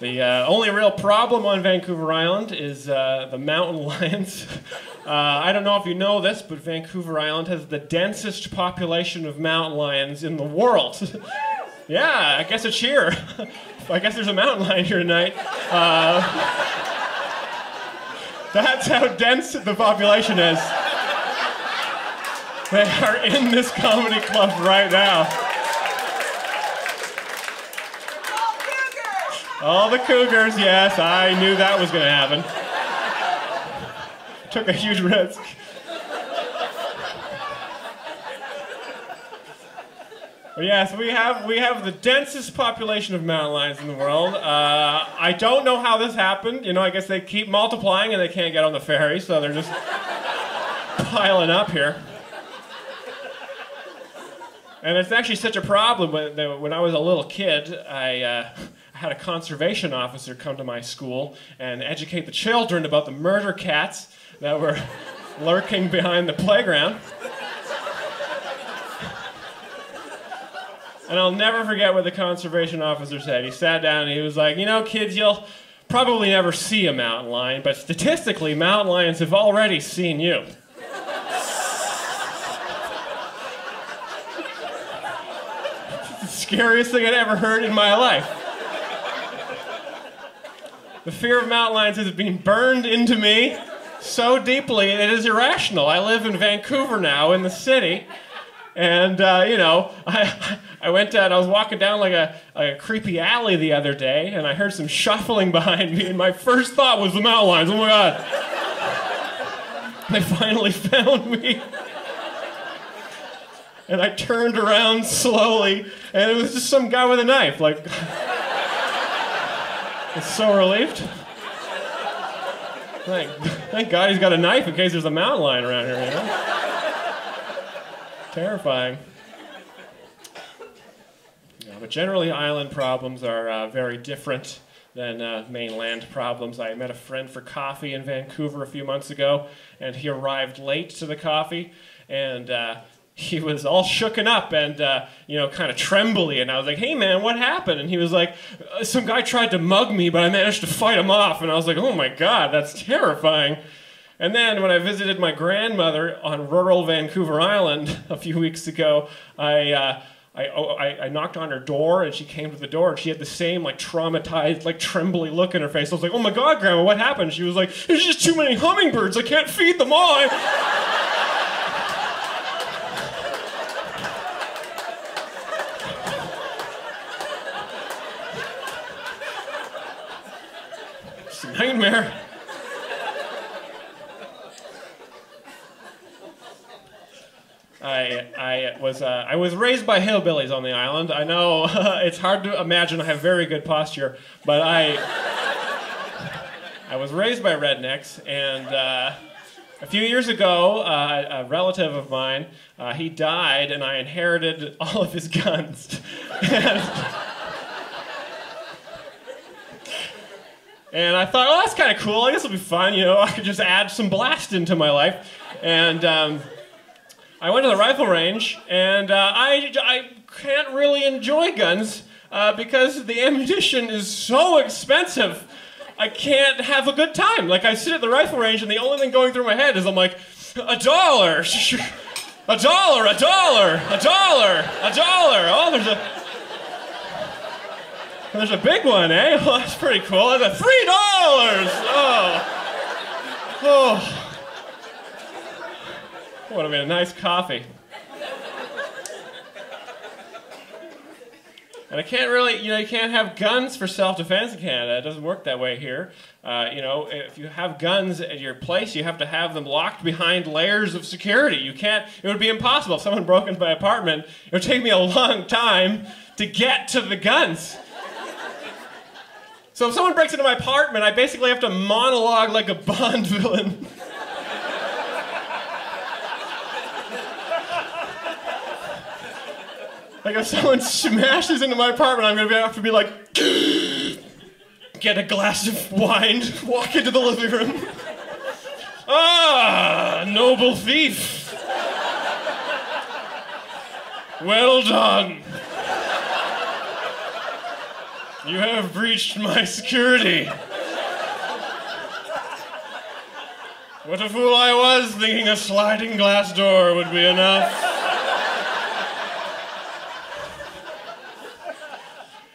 The only real problem on Vancouver Island is the mountain lions. I don't know if you know this, but Vancouver Island has the densest population of mountain lions in the world. Yeah, I guess it's here. I guess there's a mountain lion here tonight. That's how dense the population is. They are in this comedy club right now. All the cougars, yes, I knew that was going to happen. Took a huge risk. But yes, we have the densest population of mountain lions in the world. I don't know how this happened. You know, I guess they keep multiplying and they can't get on the ferry, so they're just piling up here. And it's actually such a problem when I was a little kid, I had a conservation officer come to my school and educate the children about the murder cats that were lurking behind the playground. And I'll never forget what the conservation officer said. He sat down and he was like, you know, kids, you'll probably never see a mountain lion, but statistically, mountain lions have already seen you. It's the scariest thing I'd ever heard in my life. The fear of mountain lions has been burned into me so deeply, it is irrational. I live in Vancouver now, in the city, and, you know, I went down, I was walking down like a creepy alley the other day, and I heard some shuffling behind me, and my first thought was the mountain lions, oh my God. They finally found me. And I turned around slowly, and it was just some guy with a knife, like... I was so relieved. Thank God he's got a knife in case there's a mountain lion around here, you know? Terrifying. Yeah, but generally island problems are very different than mainland problems. I met a friend for coffee in Vancouver a few months ago, and he arrived late to the coffee, and he was all shooken up and, you know, kind of trembly. And I was like, hey, man, what happened? And he was like, some guy tried to mug me, but I managed to fight him off. And I was like, oh, my God, that's terrifying. And then when I visited my grandmother on rural Vancouver Island a few weeks ago, I knocked on her door, and she came to the door, and she had the same, like, traumatized, like, trembly look in her face. I was like, oh, my God, Grandma, what happened? She was like, there's just too many hummingbirds. I can't feed them all. Nightmare. I was raised by hillbillies on the island. I know it's hard to imagine I have very good posture, but I was raised by rednecks, and a few years ago, a relative of mine, he died, and I inherited all of his guns. And I thought, oh, that's kind of cool. I guess it'll be fun, you know. I could just add some blasting to my life. And I went to the rifle range, and I can't really enjoy guns because the ammunition is so expensive. I can't have a good time. Like, I sit at the rifle range, and the only thing going through my head is I'm like, $1, $1, $1, $1. Oh, there's a big one, eh? Well, that's pretty cool. That's $3! Oh. Oh. Would have been a nice coffee. And I can't really, you know, you can't have guns for self-defense in Canada. It doesn't work that way here. You know, if you have guns at your place, you have to have them locked behind layers of security. You can't, it would be impossible. If someone broke into my apartment, it would take me a long time to get to the guns. So if someone breaks into my apartment, I basically have to monologue like a Bond villain. Like if someone smashes into my apartment, I'm going to have to be like, get a glass of wine, walk into the living room. Ah, noble thief. Well done. You have breached my security. What a fool I was, thinking a sliding glass door would be enough.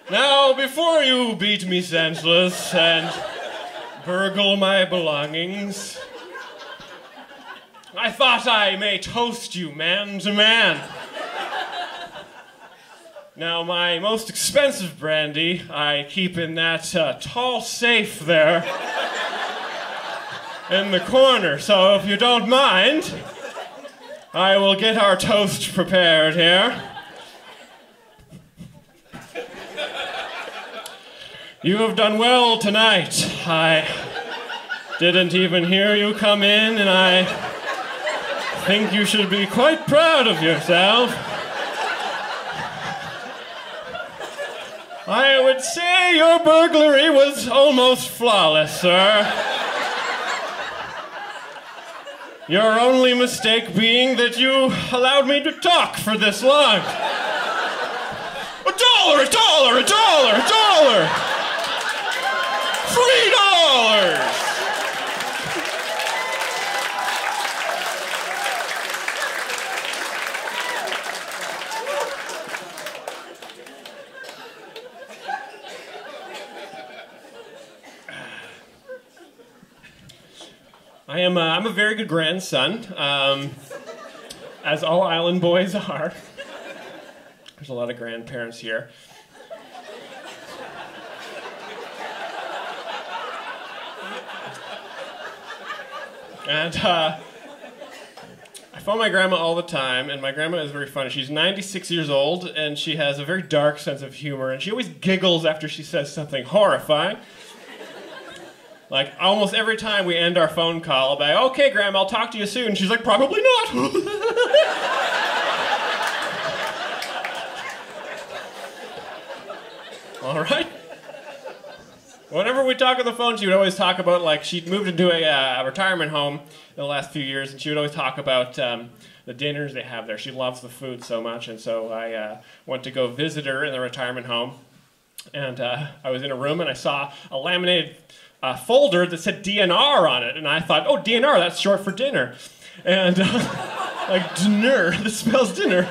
Now, before you beat me senseless and burgle my belongings, I thought I may toast you man to man. Now, my most expensive brandy I keep in that tall safe there in the corner, so if you don't mind, I will get our toast prepared here. You have done well tonight. I didn't even hear you come in, and I think you should be quite proud of yourself. I would say your burglary was almost flawless, sir. Your only mistake being that you allowed me to talk for this long. $1, $1, $1! $3! I'm a very good grandson, as all island boys are. There's a lot of grandparents here. And I phone my grandma all the time, and my grandma is very funny. She's 96 years old, and she has a very dark sense of humor, and she always giggles after she says something horrifying. Like, almost every time we end our phone call, I'll be like, okay, Grandma, I'll talk to you soon. And she's like, probably not. All right. Whenever we talk on the phone, she would always talk about, like, she'd moved into a retirement home in the last few years, and she would always talk about the dinners they have there. She loves the food so much, and so I went to go visit her in the retirement home, and I was in a room, and I saw a laminated folder that said DNR on it, and I thought, oh, DNR, that's short for dinner. And, like, dinner, that spells dinner.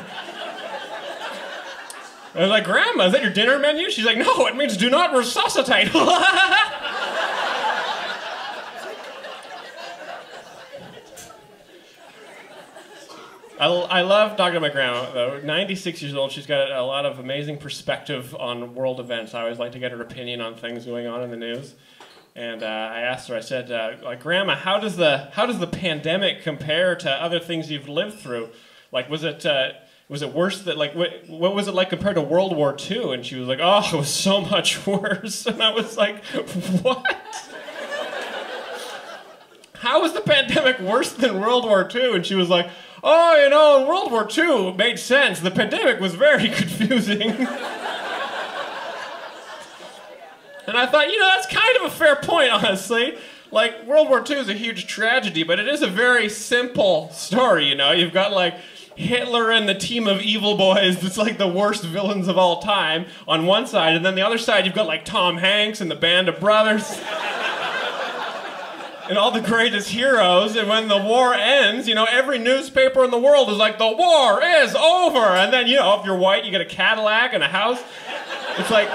I was like, Grandma, is that your dinner menu? She's like, no, it means do not resuscitate. I love talking to my grandma, though. 96 years old, she's got a lot of amazing perspective on world events. I always like to get her opinion on things going on in the news. And I asked her, I said, like, Grandma, how does the pandemic compare to other things you've lived through? Like, was it worse that, like, what was it like compared to World War II? And she was like, oh, it was so much worse. And I was like, what? How was the pandemic worse than World War II? And she was like, oh, you know, World War II made sense. The pandemic was very confusing. And I thought, you know, that's kind of a fair point, honestly. Like, World War II is a huge tragedy, but it is a very simple story, you know? You've got, like, Hitler and the team of evil boys that's like the worst villains of all time on one side, and then the other side you've got like Tom Hanks and the Band of Brothers and all the greatest heroes, and when the war ends, you know, every newspaper in the world is like, the war is over, and then, you know, if you're white you get a Cadillac and a house. It's like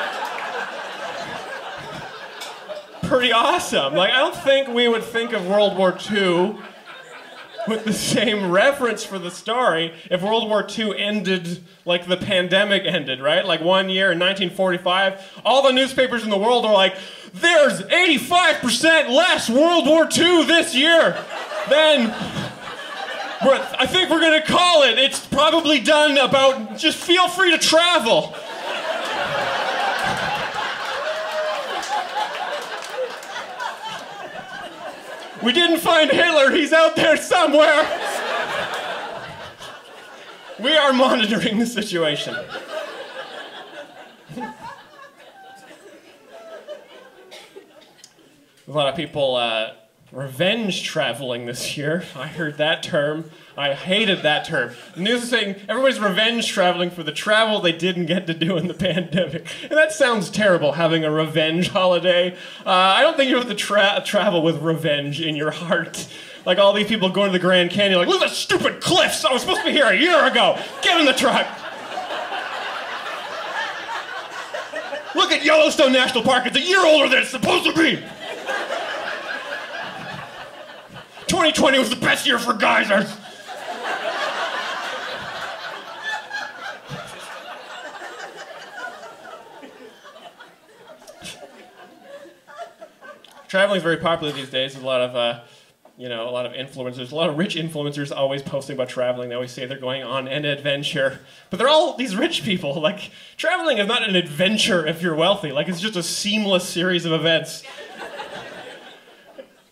pretty awesome. Like, I don't think we would think of World War II with the same reference for the story if World War II ended like the pandemic ended, right? Like one year in 1945, all the newspapers in the world are like, there's 85% less World War II this year than, I think we're gonna call it. It's probably done about, just feel free to travel. We didn't find Hitler, he's out there somewhere. We are monitoring the situation. A lot of people revenge traveling this year. I heard that term. I hated that term. The news is saying everybody's revenge traveling for the travel they didn't get to do in the pandemic. And that sounds terrible, having a revenge holiday. I don't think you have to travel with revenge in your heart. Like all these people going to the Grand Canyon, like, look at the stupid cliffs! I was supposed to be here a year ago! Get in the truck! Look at Yellowstone National Park, it's a year older than it's supposed to be! 2020 was the best year for geysers! Traveling is very popular these days. There's a lot of, a lot of influencers. A lot of rich influencers always posting about traveling. They always say they're going on an adventure. But they're all these rich people. Like, traveling is not an adventure if you're wealthy. Like, it's just a seamless series of events.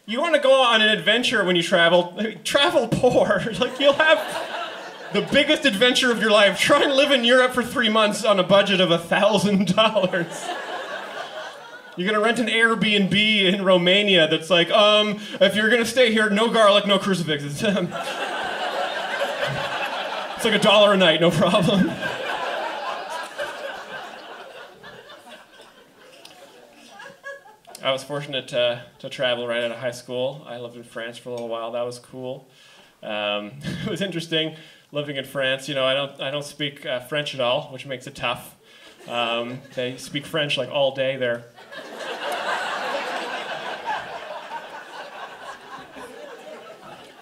You want to go on an adventure when you travel, travel poor. Like, you'll have the biggest adventure of your life. Try and live in Europe for 3 months on a budget of $1,000. You're gonna rent an Airbnb in Romania that's like, if you're gonna stay here, no garlic, no crucifixes. It's like $1 a night, no problem. I was fortunate to travel right out of high school. I lived in France for a little while. That was cool. It was interesting living in France. You know, I don't speak French at all, which makes it tough. They speak French like all day there.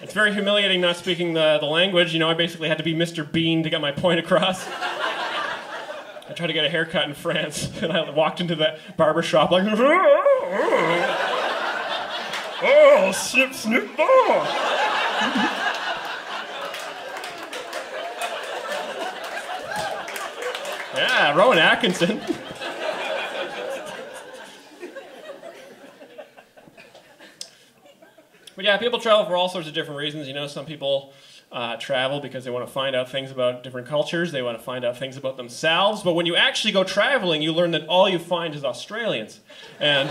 It's very humiliating not speaking the language. You know, I basically had to be Mr. Bean to get my point across. I tried to get a haircut in France, and I walked into the barber shop like, oh, snip, snip, oh. Yeah, Rowan Atkinson. But yeah, people travel for all sorts of different reasons. You know, some people travel because they want to find out things about different cultures. They want to find out things about themselves. But when you actually go traveling, you learn that all you find is Australians. And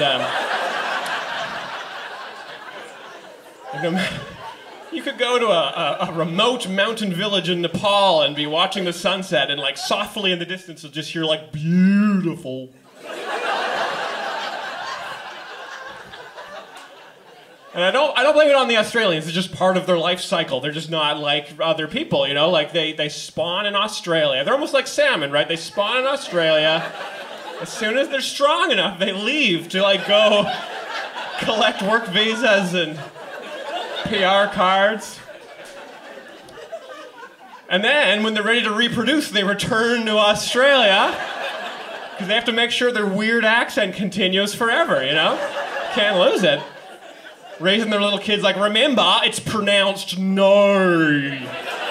you could go to a remote mountain village in Nepal and be watching the sunset, and like softly in the distance you'll just hear like, beautiful. And I don't blame it on the Australians. It's just part of their life cycle. They're just not like other people, you know? Like they spawn in Australia. They're almost like salmon, right? They spawn in Australia. As soon as they're strong enough, they leave to like go collect work visas and PR cards. And then, when they're ready to reproduce, they return to Australia. Because they have to make sure their weird accent continues forever, you know? Can't lose it. Raising their little kids like, remember, it's pronounced no.